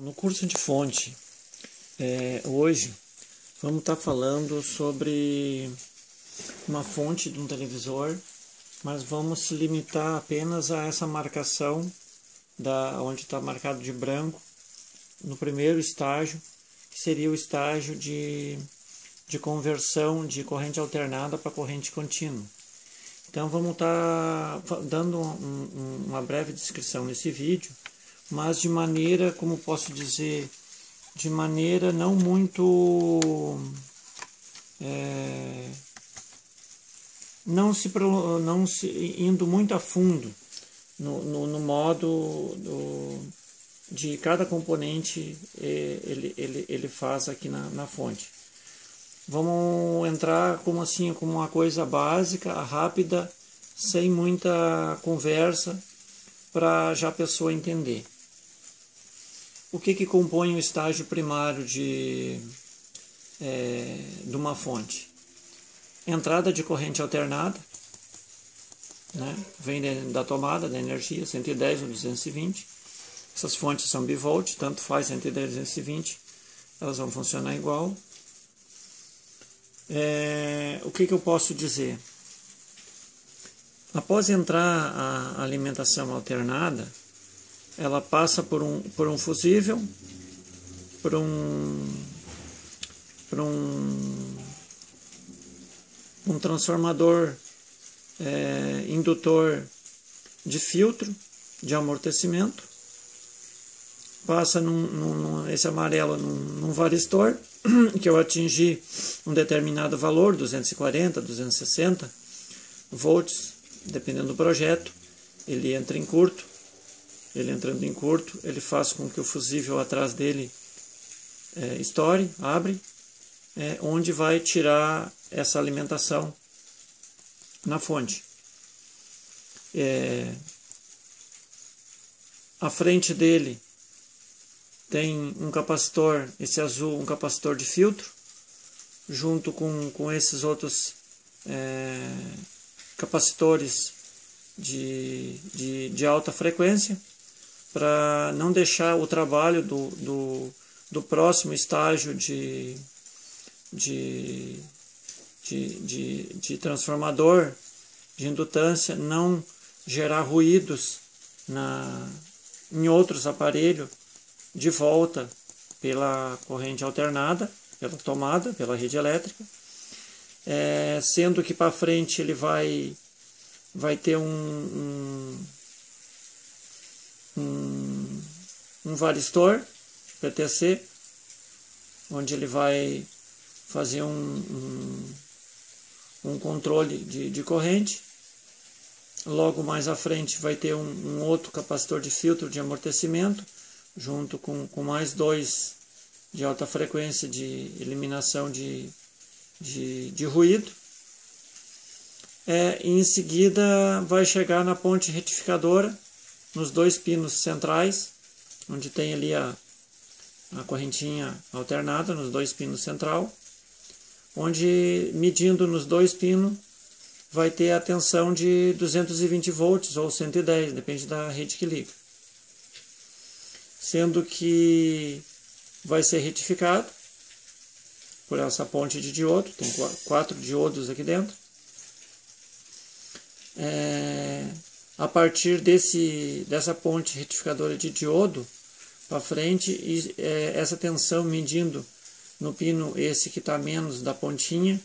No curso de fonte, hoje, vamos estar falando sobre uma fonte de um televisor, mas vamos se limitar apenas a essa marcação, onde está marcado de branco, no primeiro estágio, que seria o estágio de conversão de corrente alternada para corrente contínua. Então, vamos estar dando uma breve descrição nesse vídeo, mas de maneira, como posso dizer, de maneira não muito, não se indo muito a fundo no modo de cada componente ele faz aqui na fonte. Vamos entrar como uma coisa básica, rápida, sem muita conversa, para já a pessoa entender. O que compõe o estágio primário de uma fonte? Entrada de corrente alternada, né? Vem da tomada, da energia, 110 ou 220. Essas fontes são bivolt, tanto faz 110 ou 220, elas vão funcionar igual. O que eu posso dizer? Após entrar a alimentação alternada, ela passa por um fusível, por um transformador indutor de filtro de amortecimento, passa esse amarelo num varistor, que eu atingi um determinado valor, 240, 260 volts, dependendo do projeto, ele entra em curto. Ele entrando em curto, ele faz com que o fusível atrás dele estoure, abre, onde vai tirar essa alimentação na fonte. À frente dele tem um capacitor, esse azul, um capacitor de filtro, junto com esses outros capacitores de alta frequência, para não deixar o trabalho do próximo estágio de transformador, de indutância, não gerar ruídos em outros aparelhos de volta pela corrente alternada, pela tomada, pela rede elétrica. Sendo que para frente ele vai ter um varistor PTC, onde ele vai fazer um controle de corrente. Logo mais à frente vai ter um outro capacitor de filtro de amortecimento, junto com mais dois de alta frequência de eliminação de ruído. Em seguida vai chegar na ponte retificadora, nos dois pinos centrais, onde tem ali a correntinha alternada, nos dois pinos central, onde medindo nos dois pinos vai ter a tensão de 220 volts ou 110, depende da rede que liga, sendo que vai ser retificado por essa ponte de diodo, tem 4 diodos aqui dentro. A partir dessa ponte retificadora de diodo para frente, essa tensão medindo no pino esse que está menos da pontinha,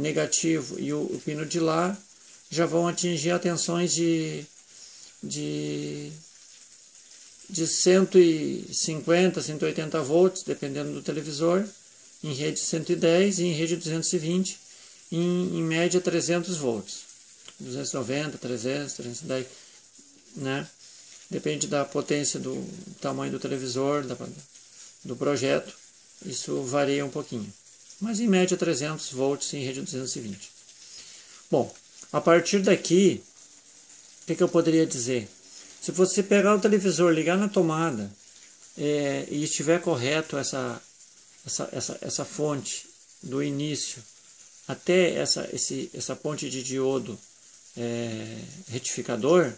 negativo, e o pino de lá, já vão atingir a tensões de 150, 180 volts, dependendo do televisor, em rede 110 e em rede 220, em média 300 volts, 290, 300, 310, né? Depende da potência, do tamanho do televisor, do projeto, isso varia um pouquinho, mas em média 300 volts em rede 220. Bom, a partir daqui, o que eu poderia dizer? Se você pegar o televisor, ligar na tomada e estiver correto essa fonte do início até essa ponte de diodo retificador,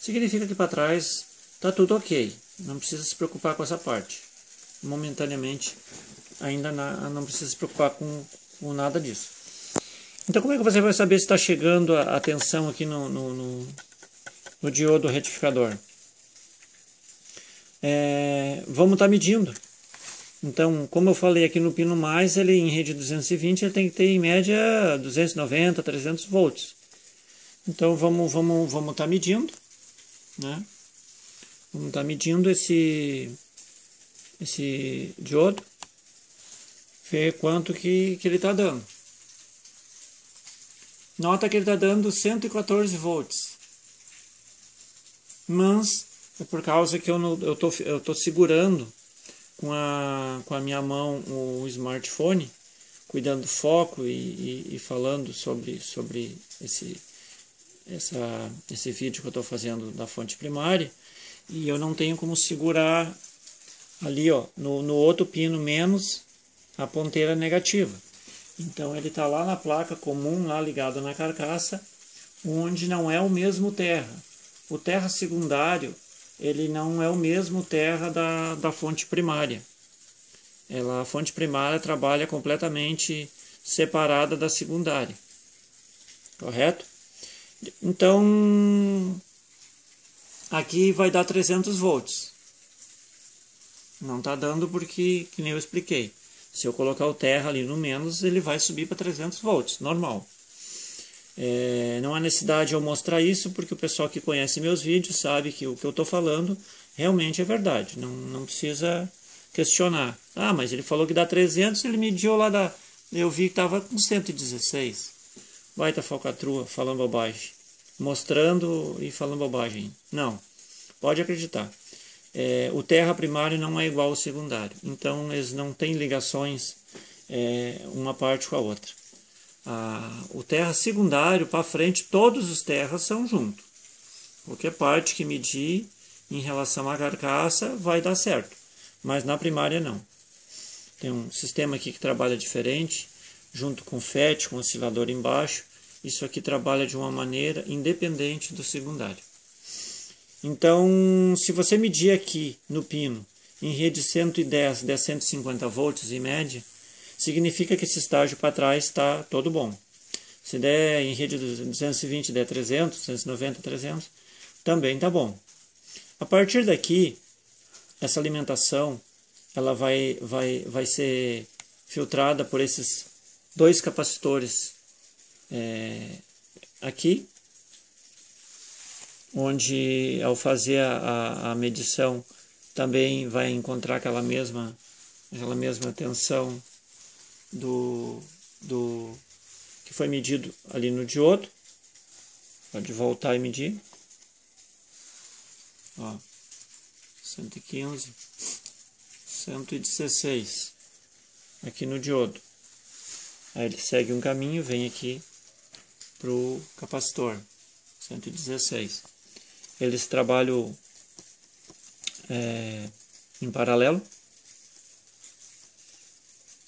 significa que para trás está tudo ok. Não precisa se preocupar com essa parte. Momentaneamente, ainda não precisa se preocupar com nada disso. Então, como é que você vai saber se está chegando a tensão aqui no diodo retificador? Vamos estar medindo. Então, como eu falei aqui no pino mais, ele em rede 220, ele tem que ter em média 290, 300 volts. Então, vamos estar medindo, né? Vamos estar medindo esse diodo, ver quanto que ele está dando. Nota que ele está dando 114 volts. Mas é por causa que eu tô segurando com a minha mão o smartphone, cuidando do foco e falando sobre esse vídeo que eu estou fazendo da fonte primária, e eu não tenho como segurar ali, ó, no outro pino menos a ponteira negativa. Então ele está lá na placa comum, lá ligado na carcaça, onde não é o mesmo terra. O terra secundário, ele não é o mesmo terra da fonte primária. A fonte primária trabalha completamente separada da secundária, correto? Então, aqui vai dar 300 volts. Não está dando porque, que nem eu expliquei, se eu colocar o terra ali no menos, ele vai subir para 300 volts, normal. Não há necessidade de eu mostrar isso, porque o pessoal que conhece meus vídeos sabe que o que eu estou falando realmente é verdade. Não precisa questionar. Ah, mas ele falou que dá 300, ele mediu lá da... Eu vi que estava com 116. Baita falcatrua, falando bobagem. Mostrando e falando bobagem. Não, pode acreditar. O terra primário não é igual ao secundário. Então, eles não têm ligações uma parte com a outra. O terra secundário para frente, todos os terras são juntos. Qualquer parte que medir em relação à carcaça vai dar certo, mas na primária não. Tem um sistema aqui que trabalha diferente, junto com o FET, com o oscilador embaixo. Isso aqui trabalha de uma maneira independente do secundário. Então, se você medir aqui no pino em rede 110 a 150 volts em média, significa que esse estágio para trás está todo bom. Se der em rede 220, der 300, 290, 300, também está bom. A partir daqui, essa alimentação ela vai ser filtrada por esses dois capacitores aqui, onde ao fazer a medição também vai encontrar aquela mesma tensão do que foi medido ali no diodo. Pode voltar e medir. Ó, 115, 116 aqui no diodo. Aí ele segue um caminho, vem aqui para o capacitor, 116. Eles trabalham em paralelo.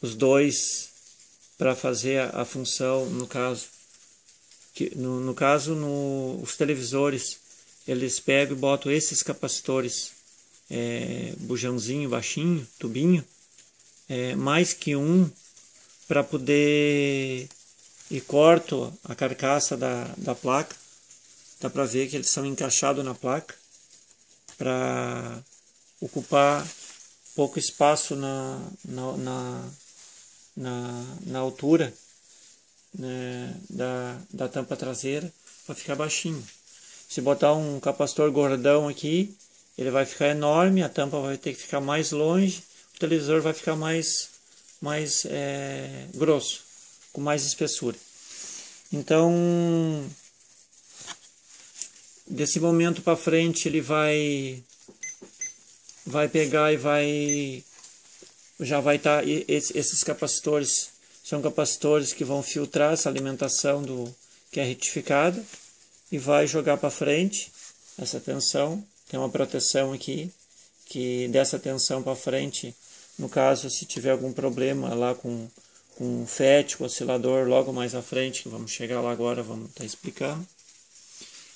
Os dois para fazer a função, os televisores, eles pegam e botam esses capacitores, bujãozinho, baixinho, tubinho, mais que um, para poder, e corto a carcaça da placa, dá para ver que eles são encaixados na placa, para ocupar pouco espaço na altura, né, da tampa traseira, para ficar baixinho. Se botar um capacitor gordão aqui, ele vai ficar enorme, a tampa vai ter que ficar mais longe, o televisor vai ficar mais grosso, com mais espessura. Então, desse momento para frente, ele vai pegar e vai... Já vai estar, esses capacitores são capacitores que vão filtrar essa alimentação que é retificada e vai jogar para frente essa tensão. Tem uma proteção aqui, que dessa tensão para frente, no caso, se tiver algum problema lá com o FET, com o oscilador, logo mais à frente, que vamos chegar lá agora, vamos estar explicando.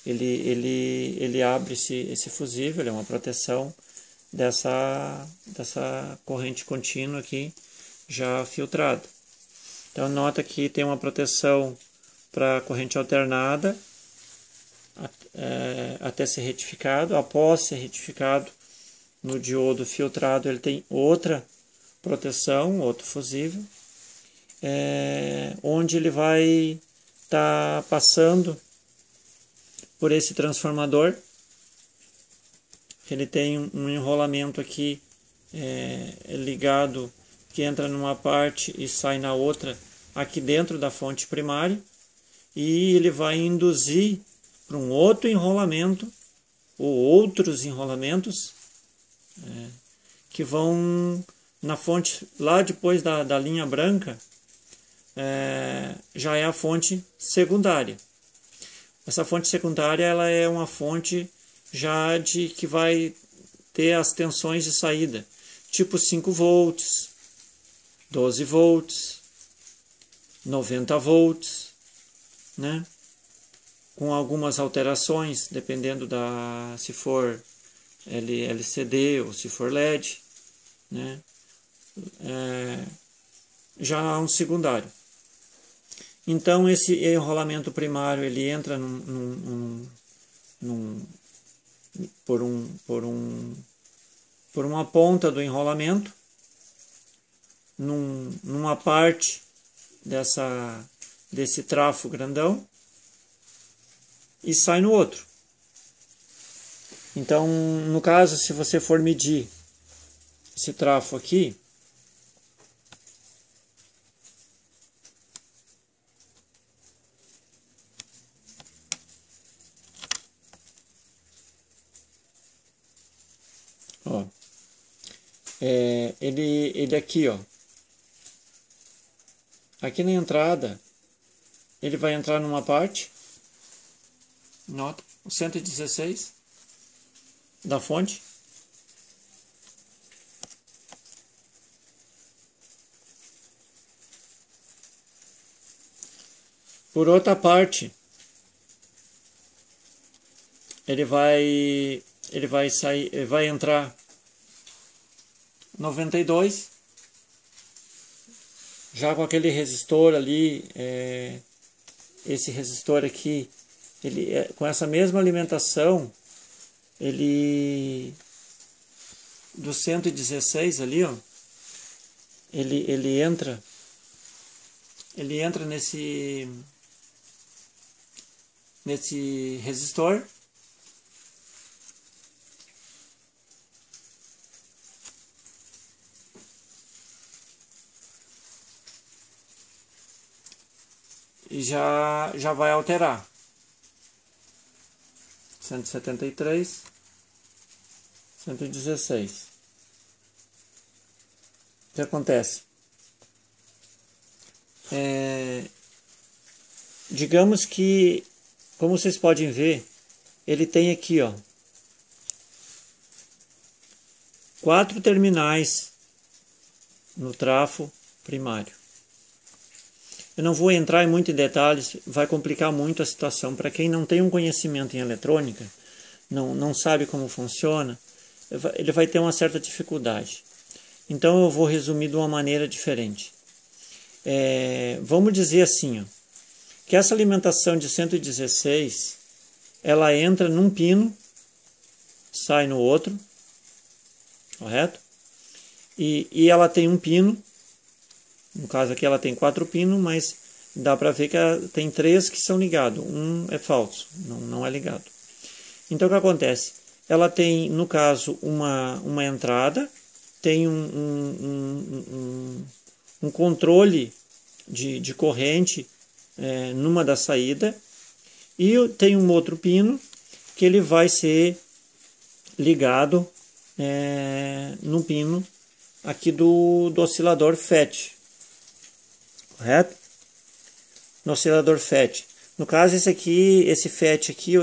Ele abre esse fusível, é uma proteção dessa corrente contínua aqui já filtrada. Então nota que tem uma proteção para corrente alternada até ser retificado. Após ser retificado no diodo filtrado, ele tem outra proteção, outro fusível, onde ele vai estar passando por esse transformador. Ele tem um enrolamento aqui ligado, que entra numa parte e sai na outra, aqui dentro da fonte primária, e ele vai induzir para um outro enrolamento, ou outros enrolamentos, que vão na fonte, lá depois da linha branca, já é a fonte secundária. Essa fonte secundária ela é uma fonte já que vai ter as tensões de saída, tipo 5 volts, 12 volts, 90 volts, né? Com algumas alterações, dependendo se for LCD ou se for LED, né? Já há um secundário. Então esse enrolamento primário ele entra por uma ponta do enrolamento, numa parte desse trafo grandão, e sai no outro. Então, no caso, se você for medir esse trafo aqui, ó, ele aqui, ó, aqui na entrada, ele vai entrar numa parte, nota, o 116 da fonte, por outra parte ele vai entrar 92, já com aquele resistor ali, esse resistor aqui, com essa mesma alimentação, ele do 116 ali, ó, ele entra nesse resistor, e já vai alterar 173, 116. O que acontece? Digamos que, como vocês podem ver, ele tem aqui, ó, 4 terminais no trafo primário. Eu não vou entrar muito em detalhes, vai complicar muito a situação. Para quem não tem um conhecimento em eletrônica, não sabe como funciona, ele vai ter uma certa dificuldade. Então eu vou resumir de uma maneira diferente. Vamos dizer assim, ó, que essa alimentação de 116, ela entra num pino, sai no outro, correto? E ela tem um pino. No caso aqui ela tem 4 pinos, mas dá para ver que tem 3 que são ligados. Um é falso, não é ligado. Então o que acontece? Ela tem, no caso, uma entrada, tem um controle de corrente numa da saída, e tem um outro pino que ele vai ser ligado no pino aqui do oscilador FET. Correto? No oscilador FET. No caso, esse FET aqui,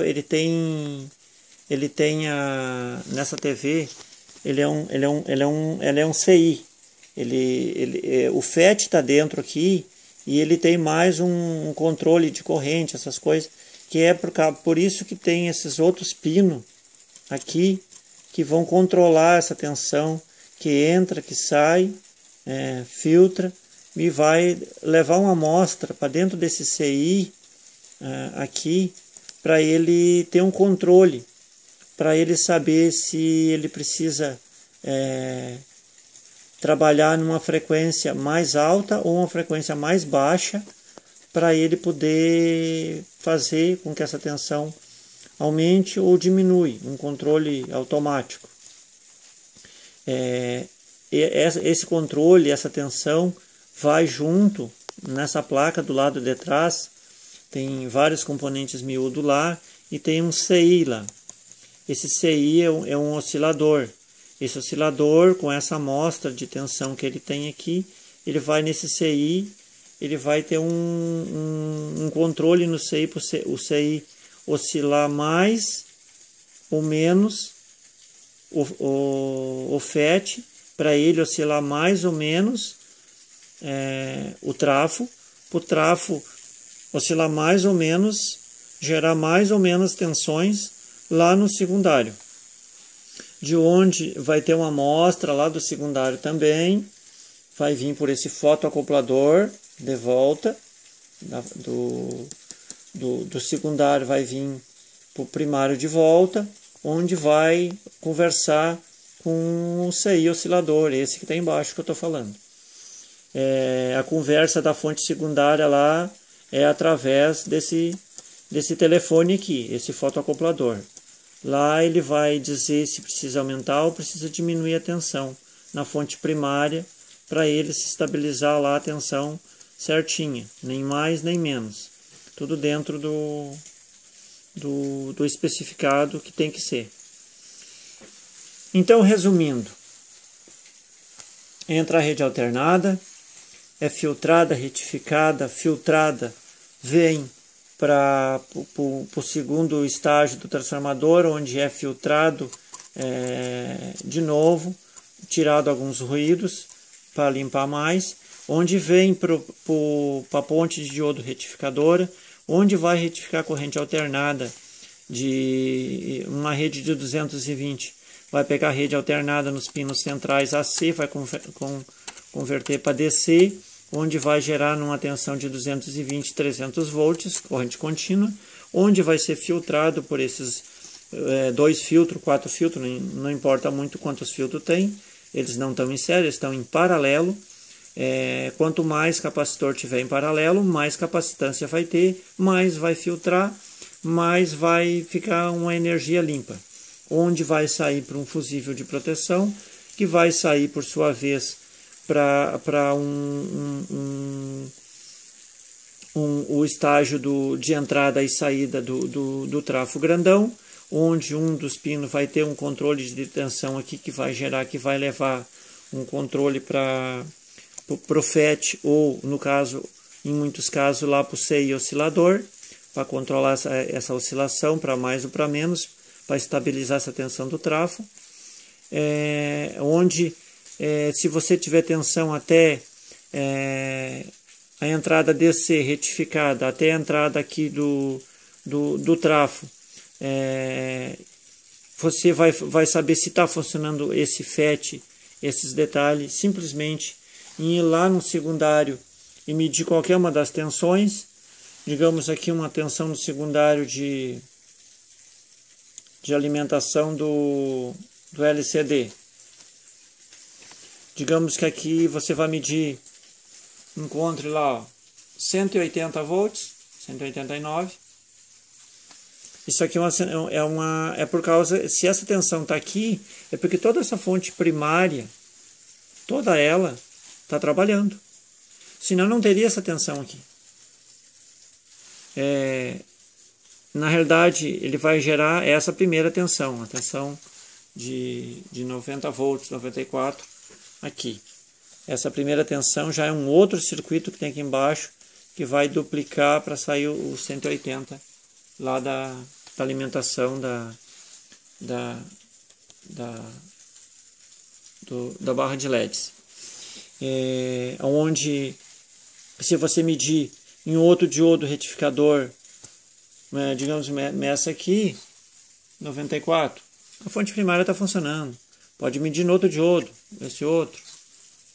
nessa TV, ele é um CI. O FET está dentro aqui e ele tem mais um controle de corrente, essas coisas, que é por isso que tem esses outros pinos aqui que vão controlar essa tensão que entra, que sai, filtra e vai levar uma amostra para dentro desse CI aqui, para ele ter um controle, para ele saber se ele precisa trabalhar numa frequência mais alta ou uma frequência mais baixa, para ele poder fazer com que essa tensão aumente ou diminui, um controle automático. Esse controle, essa tensão, vai junto nessa placa do lado de trás, tem vários componentes miúdo lá e tem um CI lá. Esse CI é um oscilador. Esse oscilador, com essa amostra de tensão que ele tem aqui, ele vai nesse CI, ele vai ter um controle no CI, para o CI oscilar mais ou menos, o FET, para ele oscilar mais ou menos o trafo, para o trafo oscilar mais ou menos, gerar mais ou menos tensões lá no secundário, de onde vai ter uma amostra lá do secundário também, vai vir por esse fotoacoplador de volta do secundário, vai vir para o primário de volta, onde vai conversar com o CI oscilador, esse que está embaixo que eu estou falando. A conversa da fonte secundária lá é através desse telefone aqui, esse fotoacoplador. Lá ele vai dizer se precisa aumentar ou precisa diminuir a tensão na fonte primária, para ele se estabilizar lá a tensão certinha, nem mais nem menos. Tudo dentro do especificado que tem que ser. Então, resumindo, entra a rede alternada, é filtrada, retificada, filtrada, vem para o segundo estágio do transformador, onde é filtrado de novo, tirado alguns ruídos para limpar mais, onde vem para a ponte de diodo retificadora, onde vai retificar a corrente alternada de uma rede de 220. Vai pegar a rede alternada nos pinos centrais AC, vai converter para DC, onde vai gerar numa tensão de 220, 300 volts, corrente contínua, onde vai ser filtrado por esses 2 filtros, 4 filtros, não importa muito quantos filtros tem, eles não estão em série, eles estão em paralelo. Quanto mais capacitor tiver em paralelo, mais capacitância vai ter, mais vai filtrar, mais vai ficar uma energia limpa, onde vai sair para um fusível de proteção, que vai sair por sua vez para o estágio de entrada e saída do trafo grandão, onde um dos pinos vai ter um controle de tensão aqui que vai gerar, que vai levar um controle para o FET, ou no caso, em muitos casos, lá para o CI oscilador, para controlar essa oscilação para mais ou para menos, para estabilizar essa tensão do trafo, onde se você tiver tensão até a entrada DC retificada, até a entrada aqui do trafo, você vai saber se está funcionando esse FET, esses detalhes, simplesmente em ir lá no secundário e medir qualquer uma das tensões. Digamos aqui uma tensão no secundário de alimentação do LCD. Digamos que aqui você vai medir, encontre lá, ó, 180 volts, 189. Isso aqui é por causa, se essa tensão está aqui, é porque toda essa fonte primária, toda ela está trabalhando. Senão não teria essa tensão aqui. Na realidade, ele vai gerar essa primeira tensão, a tensão de 90 volts, 94 aqui. Essa primeira tensão já é um outro circuito que tem aqui embaixo, que vai duplicar para sair o 180 lá da alimentação da barra de LEDs. Onde, se você medir em outro diodo retificador, digamos, essa aqui, 94, A fonte primária está funcionando. Pode medir no outro diodo, esse outro.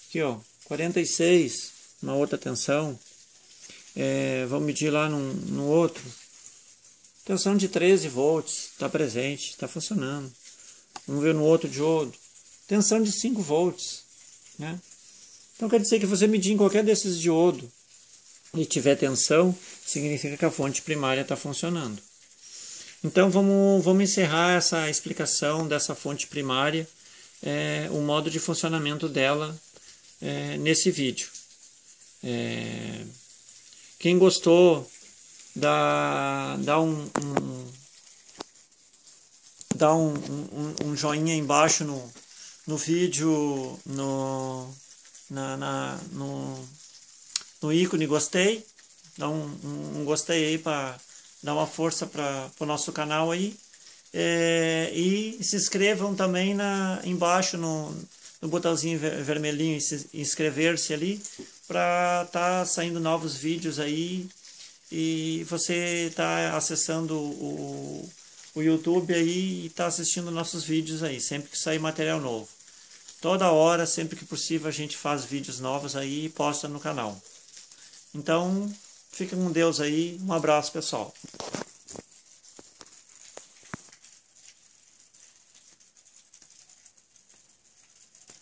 Aqui, ó, 46, uma outra tensão. Vamos medir lá no outro. Tensão de 13 volts, está presente, está funcionando. Vamos ver no outro diodo. Tensão de 5 volts, né? Então quer dizer que você medir em qualquer desses diodos e tiver tensão, significa que a fonte primária está funcionando. Então vamos encerrar essa explicação dessa fonte primária, o modo de funcionamento dela nesse vídeo. Quem gostou, dá um joinha embaixo no vídeo, no ícone gostei, dá um gostei aí para dar uma força para o nosso canal aí, e se inscrevam também embaixo no botãozinho vermelhinho, inscrever-se ali, para estar saindo novos vídeos aí, e você está acessando o YouTube aí e está assistindo nossos vídeos aí, sempre que sair material novo. Toda hora, sempre que possível, a gente faz vídeos novos aí e posta no canal. Então, fica com Deus aí. Um abraço, pessoal.